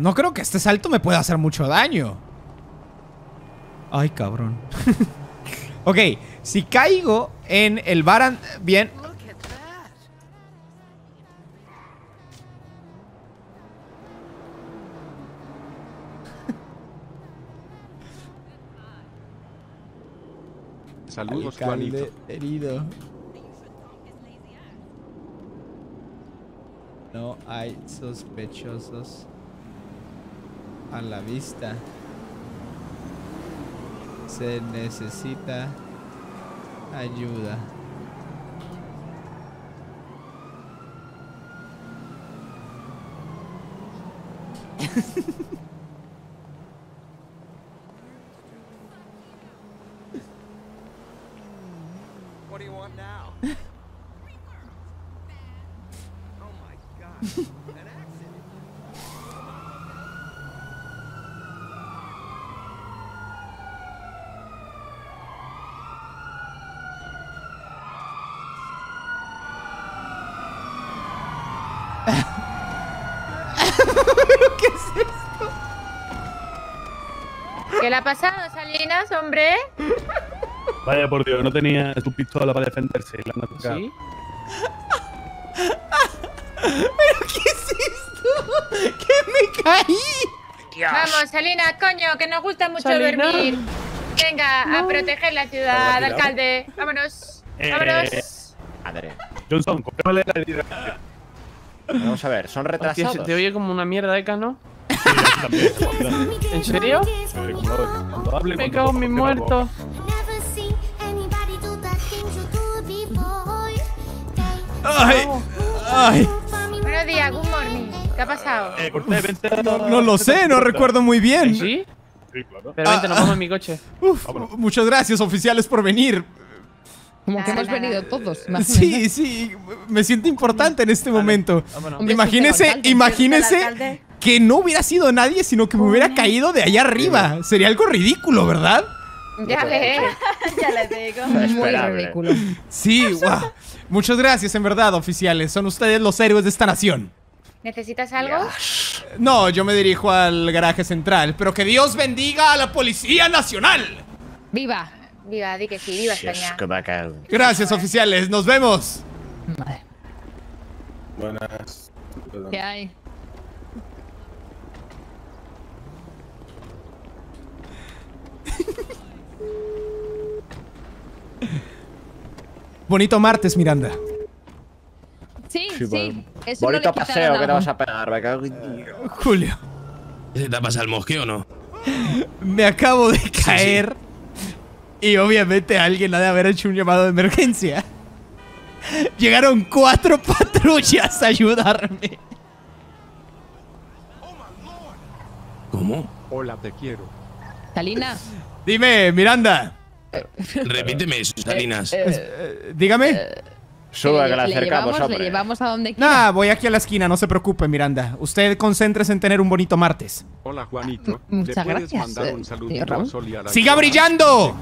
No creo que este salto me pueda hacer mucho daño. Ay, cabrón. Ok, si caigo en el bar... Bien. Saludos, Juanito. Herido. No hay sospechosos a la vista. Se necesita ayuda. ¿Qué es esto? ¿Qué le ha pasado, Salinas, hombre? Vaya por Dios, no tenía tu pistola para defenderse. La han atacado. ¿Sí? ¿Pero qué es esto? ¡Que me caí! Dios. Vamos, Salinas, coño, que nos gusta mucho dormir. Venga, no. A proteger la ciudad, alcalde. Vámonos. Vámonos. André. Johnson, cómprame la herida. Vamos a ver, son retrasados. Hostia, te oye como una mierda, Eka, ¿no? Sí, también, ¿en serio? Me cago en mi muerto. Ay, ay. Buenos días, good morning. ¿Qué ha pasado? Corté, vente, no lo sé, no recuerdo muy bien. ¿Sí? Sí, claro. Pero vente, nos vamos en mi coche. Uf, muchas gracias, oficiales, por venir. Como que hemos venido todos. Sí, sí, me siento importante en este momento. Hombre, imagínese que no hubiera sido nadie, sino que me hubiera caído de allá arriba. Sería algo ridículo, ¿verdad? Ya le digo. Muy ridículo. Sí, wow. Muchas gracias, en verdad, oficiales. Son ustedes los héroes de esta nación. ¿Necesitas algo? No, yo me dirijo al garaje central. Pero que Dios bendiga a la Policía Nacional. ¡Viva! Viva, di que sí, viva España. Gracias, oficiales, nos vemos. Madre. Buenas. ¿Qué hay? Bonito martes, Miranda. Sí, sí. Eso bonito no paseo que te vas a pegar, me cago en Dios. Julio. ¿Te tapas al mosqueo o no? Me acabo de caer. Sí, sí. Y obviamente alguien ha de haber hecho un llamado de emergencia. Llegaron 4 patrullas a ayudarme. ¿Cómo? Hola, te quiero. Salinas. Dime, Miranda. Repíteme eso, Salinas. Dígame. Suba que la acercamos, hombre. Le llevamos a donde quiera. Nah, voy aquí a la esquina, no se preocupe, Miranda. Usted concéntrese en tener un bonito martes. Hola, Juanito. Muchas gracias. Mandar un saludo a Sol y a la ¡siga brillando!